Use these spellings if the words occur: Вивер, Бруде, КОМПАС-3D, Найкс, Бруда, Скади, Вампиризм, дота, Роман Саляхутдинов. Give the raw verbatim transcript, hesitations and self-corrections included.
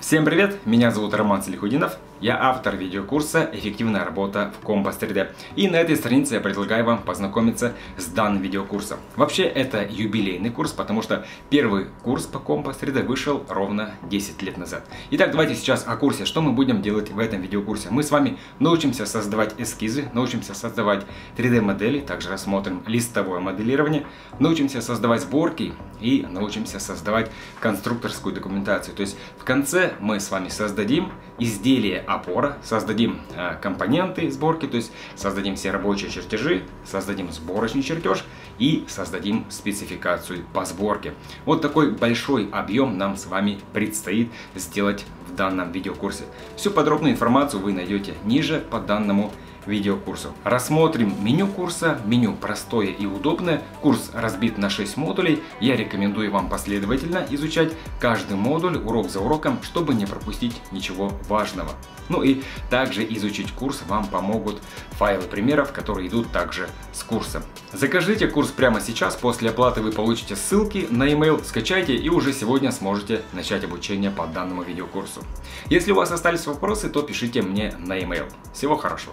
Всем привет! Меня зовут Роман Саляхутдинов, я автор видеокурса «Эффективная работа в КОМПАС три дэ». И на этой странице я предлагаю вам познакомиться с данным видеокурсом. Вообще это юбилейный курс, потому что первый курс по КОМПАС три дэ вышел ровно десять лет назад. Итак, давайте сейчас о курсе. Что мы будем делать в этом видеокурсе? Мы с вами научимся создавать эскизы, научимся создавать три дэ модели, также рассмотрим листовое моделирование, научимся создавать сборки и научимся создавать конструкторскую документацию. То есть в конце мы с вами создадим изделие опора, создадим э, компоненты сборки, то есть создадим все рабочие чертежи, создадим сборочный чертеж и создадим спецификацию по сборке. Вот такой большой объем нам с вами предстоит сделать в данном видеокурсе. Всю подробную информацию вы найдете ниже по данному видеокурсу. Рассмотрим меню курса. Меню простое и удобное. Курс разбит на шесть модулей. Я рекомендую вам последовательно изучать каждый модуль урок за уроком, чтобы не пропустить ничего важного. Ну и также изучить курс вам помогут файлы примеров, которые идут также с курсом. Закажите курс прямо сейчас. После оплаты вы получите ссылки на e-mail, скачайте и уже сегодня сможете начать обучение по данному видеокурсу. Если у вас остались вопросы, то пишите мне на e-mail. Всего хорошего!